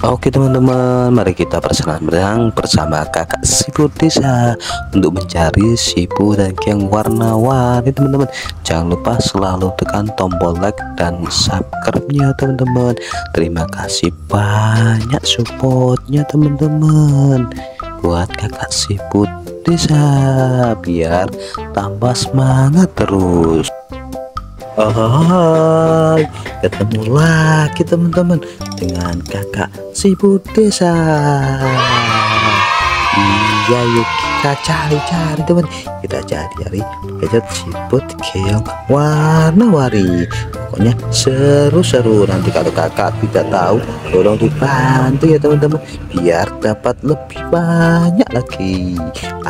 Oke teman-teman, mari kita berenang bersama kakak siput desa untuk mencari siput dan keong warna-warni teman-teman. Jangan lupa selalu tekan tombol like dan subscribe-nya teman-teman. Terima kasih banyak supportnya teman-teman buat kakak siput desa biar tambah semangat terus. Hai, ketemu lagi teman-teman dengan kakak siput desa. Iya yuk kita cari-cari teman, kita cari-cari gadget siput keong warna-warni. Pokoknya seru-seru, nanti kalau kakak tidak tahu tolong dibantu ya teman-teman biar dapat lebih banyak lagi.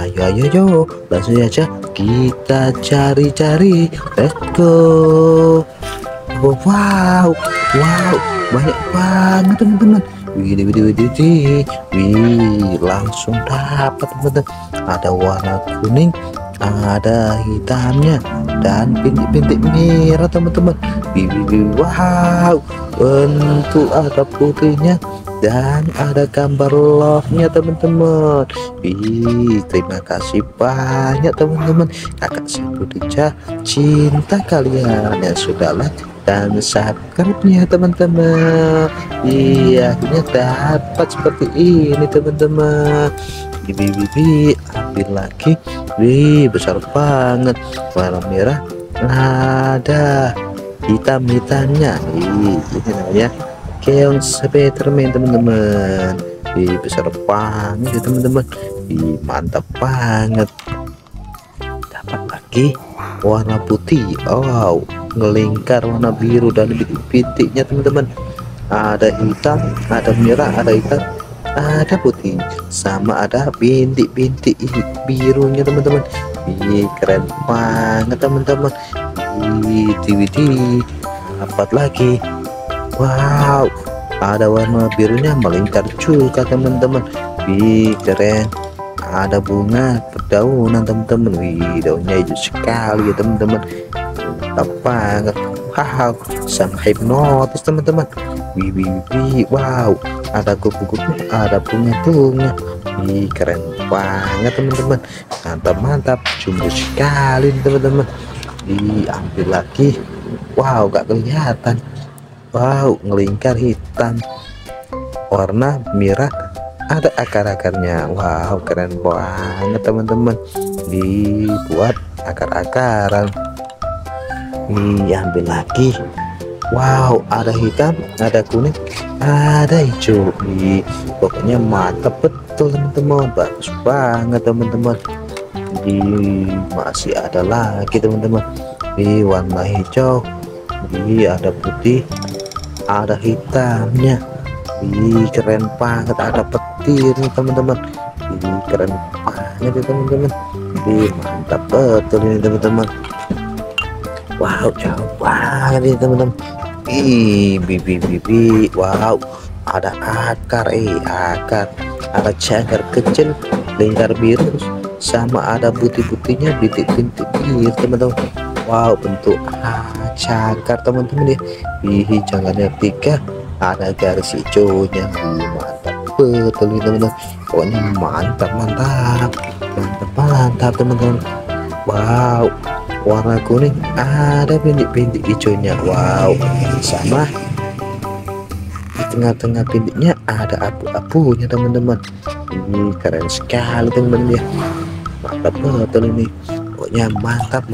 Ayo langsung aja kita cari-cari, let's go. Wow banyak banget teman-teman. Wih, langsung dapat teman-teman. Ada warna kuning, ada hitamnya, dan bintik-bintik merah teman-teman. Wow, bentuk ada putihnya dan ada gambar love-nya teman-teman. Terima kasih banyak teman-teman. Kakak siput desa cinta kalian yang sudah like dan subscribe-nya teman-teman. Iya, akhirnya dapat seperti ini teman-teman. Ambil lagi. Wih, besar banget. Warna merah ada hitam-hitamnya. Ini namanya keong Spiderman teman-teman. Besar banget ya teman-teman. Mantap banget. Dapat lagi warna putih. Wow, ngelingkar warna biru dan bintik-bintiknya teman-teman. Ada hitam, ada merah, ada hitam, ada putih, sama ada bintik-bintik birunya teman-teman. Keren banget teman-teman. Dapat lagi. Wow, ada warna birunya melingkar juga teman-teman. Keren. Ada bunga berdaunan teman-teman. Daunnya hijau sekali ya teman-teman. Mantap banget. Wow, sang hipnotis teman-teman. Wow, ada kupu-kupu, ada bunga-bunga. Keren banget teman-teman. Mantap jumbo sekali teman-teman. Diambil lagi. Wow, gak kelihatan. Wow, ngelingkar hitam, warna merah, ada akar-akarnya. Wow, keren banget teman-teman. Dibuat akar-akaran. Ambil lagi. Wow, ada hitam, ada kuning, ada hijau. Pokoknya mantap betul teman-teman. Bagus banget teman-teman. Masih ada lagi teman-teman. Warna hijau. Ada putih, ada hitamnya. Keren banget. Ada petir teman-teman. Keren banget ya teman-teman. Mantap betul ini teman-teman. Wow, jauh banget ini teman-teman. Wow, ada akar, ada jangkar kecil, lingkar biru, sama ada putih-putihnya, bintik-bintik biru teman-teman. Wow, bentuk jangkar teman-teman ya. Jangkarnya 3, ada garis hijaunya. Mantap betul teman-teman. Pokoknya mantap teman-teman. Wow, warna kuning ada bintik-bintik hijaunya. Wow, sama di tengah-tengah bintiknya ada abu-abunya teman-teman. Ini keren sekali teman-teman ya. Mantap betul ini. Pokoknya mantap.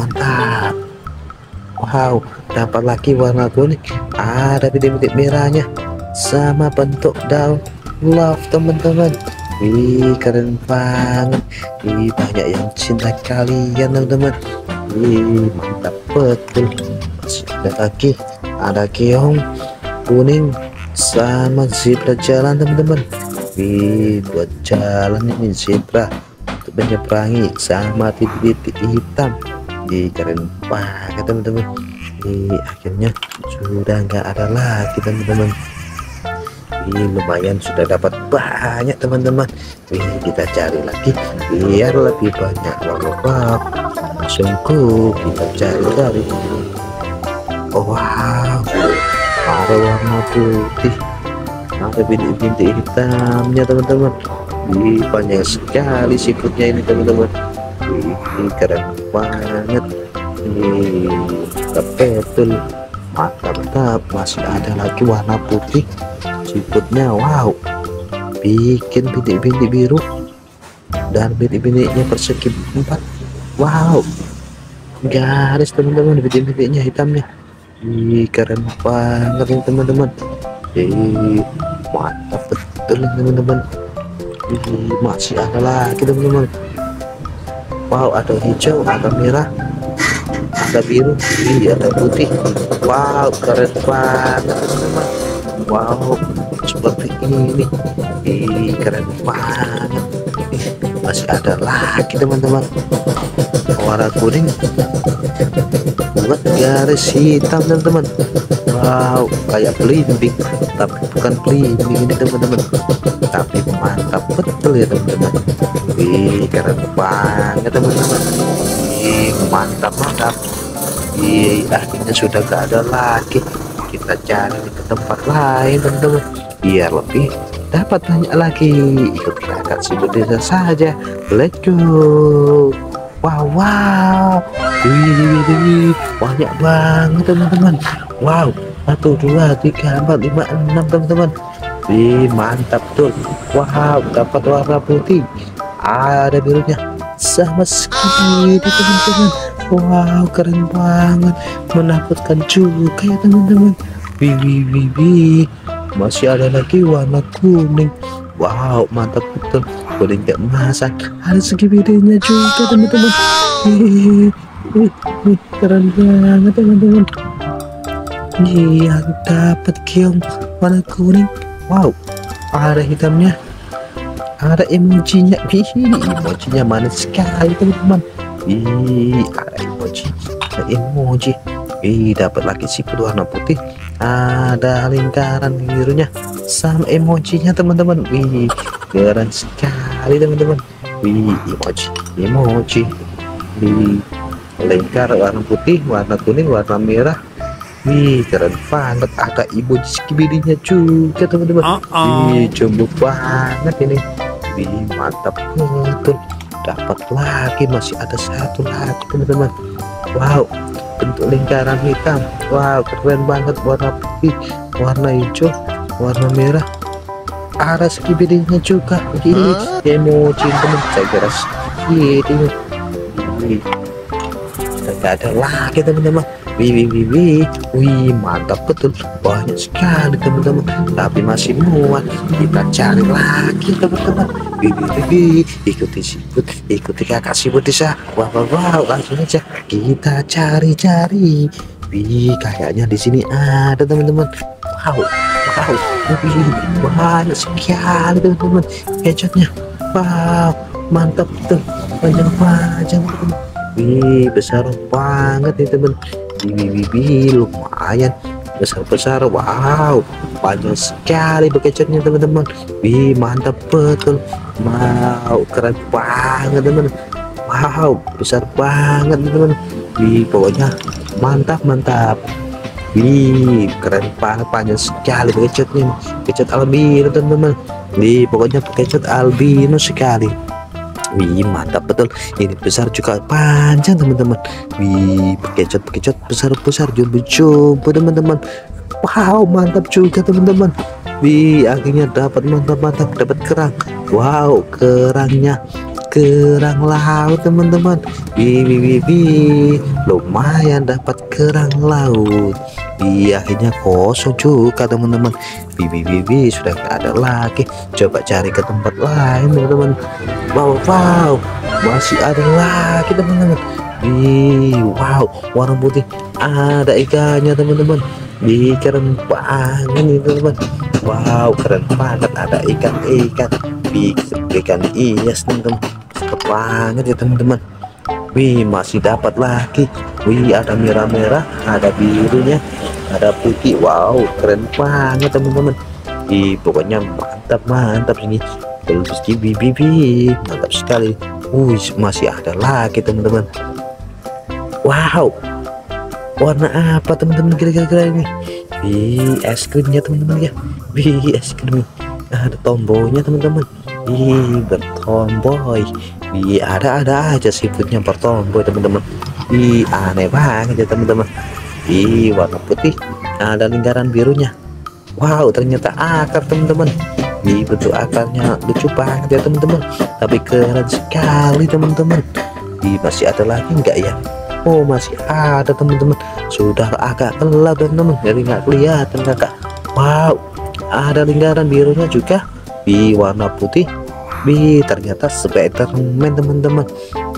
Wow, dapat lagi warna kuning, ada bintik-bintik merahnya, sama bentuk daun love teman-teman. Keren banget. Banyak yang cinta kalian teman-teman. Mantap betul. Masih ada lagi, ada keong kuning sama zebra jalan teman-teman. Buat jalan ini zebra menyeberangi, sama titik-titik hitam. Keren banget teman-teman. Akhirnya sudah nggak ada lagi teman-teman. Lumayan sudah dapat banyak teman-teman. Kita cari lagi biar lebih banyak. Wow, sungguh kita cari. Wow, ada warna putih, apbd bintik hitamnya teman-teman. Wih, banyak sekali siputnya ini teman-teman. Wih, keren banget. Wih, betul, mantap. Masih ada lagi warna putih siputnya. Wow, bikin bintik-bintik biru dan bintik-bintiknya persegi 4. Wow, garis teman-teman, bintik-bintiknya hitamnya. Ih, keren banget ini teman-teman. Ih, mantap betul teman-teman. Ih, masih ada lagi teman-teman. Wow, ada hijau, ada merah, ada biru, iya, ada putih. Wow, keren banget teman-teman. Wow, seperti ini. Ih, keren banget. Masih ada lagi teman-teman, warna kuning buat garis hitam teman-teman. Wow, kayak belimbing tapi bukan belimbing ini teman-teman, tapi mantap betul ya teman-teman. Wih, keren banget teman-teman. Wih, mantap. Wih, akhirnya sudah gak ada lagi. Kita cari ke tempat lain teman-teman biar lebih dapat tanya lagi. Ikut Kakak Siput Desa saja, let's go. Wow, wih, banyak banget teman-teman. Wow, 1 2 3 4 5 6 teman-teman. Wih, mantap tuh. Wow, dapat warna putih, ada birunya sama sekali teman-teman. Wow, keren banget, menakutkan juga ya teman-teman. Wih, masih ada lagi warna kuning. Wow, mantap betul, kuning gak masak, ada segi bedanya juga teman-teman. Keren banget teman-teman. Yang dapat keong warna kuning. Wow, ada hitamnya, ada emojinya. Emojinya manis sekali teman-teman. Ada emoji, dapat lagi siput warna putih, ada lingkaran birunya sama emojinya teman-teman. Wih, keren sekali teman-teman. Wih, emoji di lingkar warna putih, warna kuning, warna merah. Wih, keren banget, ada emoji skibidnya juga teman-teman. Wih, jumbo banget ini. Wih, mantap betul, dapat lagi. Masih ada satu lagi teman-teman. Wow, bentuk lingkaran hitam. Wow, keren banget, warna putih, warna hijau, warna merah, arah skibidingnya juga. Ini emoji teman, saya kira skibiding. Tidak ada lagi teman-teman. Wih, mantap betul, banyak sekali teman-teman, tapi masih muat. Kita cari lagi teman-teman. Ikuti siput, ikuti Kakak Siput Desa. Wah, langsung aja kita cari-cari. Wih, kayaknya di sini ada teman-teman. Wow, banyak sekali teman-teman gadgetnya. Wow, mantap betul, panjang-panjang. Wih, besar banget nih teman. Lumayan besar. Wow, panjang sekali bekecotnya teman-teman. Wih, mantap betul. Wow, keren banget teman. Wow, besar banget teman. Wih, pokoknya mantap. Wih, keren banget, panjang sekali bekecotnya, bekecot albino teman-teman. Wih, pokoknya bekecot albino sekali. Wih, mantap betul, ini besar juga, panjang teman-teman. Wih, bekecot besar jumbo teman-teman. Wow, mantap juga teman-teman. Wih, akhirnya dapat mantap, dapat kerang. Wow, kerangnya kerang laut teman-teman. Wih, lumayan dapat kerang laut. Wih, akhirnya kosong juga teman-teman. Wih, sudah tidak ada lagi. Coba cari ke tempat lain teman-teman. Wow, masih ada lagi teman-teman. Wih, wow, warna putih, ada ikannya teman-teman. Wih, keren banget ini teman-teman. Wow, keren banget, ada ikan-ikan. Wih, ikan hias teman-teman, keren banget ya teman-teman. Wih, masih dapat lagi. Wih, ada merah-merah, ada birunya, ada putih. Wow, keren banget teman-teman. Wih, pokoknya mantap ini. Terus mantap sekali. Wih, masih ada lagi teman-teman. Wow, warna apa teman-teman kira-kira ini? Wih, es krimnya teman-teman ya. Wih, es krim. Ada tombolnya teman-teman. Wih, bertomboy. Wih, ada-ada aja siputnya bertomboy teman-teman. Wih, aneh banget ya teman-teman. Wih, warna putih. Ada lingkaran birunya. Wow, ternyata akar teman-teman. Wih, bentuk akarnya lucu banget ya teman-teman. Tapi keren sekali teman-teman. Wih, masih ada lagi enggak ya? Oh, masih ada teman-teman. Sudah agak gelap teman-teman, jadi nggak kelihatan kakak. Wow, ada lingkaran birunya juga. Wih, warna putih. Wih, ternyata Spiderman teman-teman.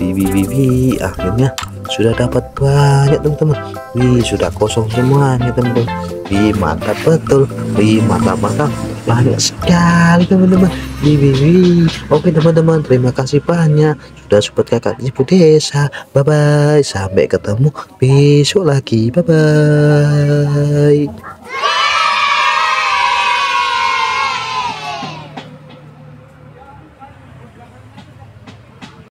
Wih, akhirnya sudah dapat banyak teman-teman. Wih, sudah kosong semuanya teman-teman. Wih, mantap betul. Wih, mantap-mantap, banyak sekali teman-teman. Oke teman-teman, terima kasih banyak sudah support Kakak Siput Desa. Bye bye, sampai ketemu besok lagi. Bye bye.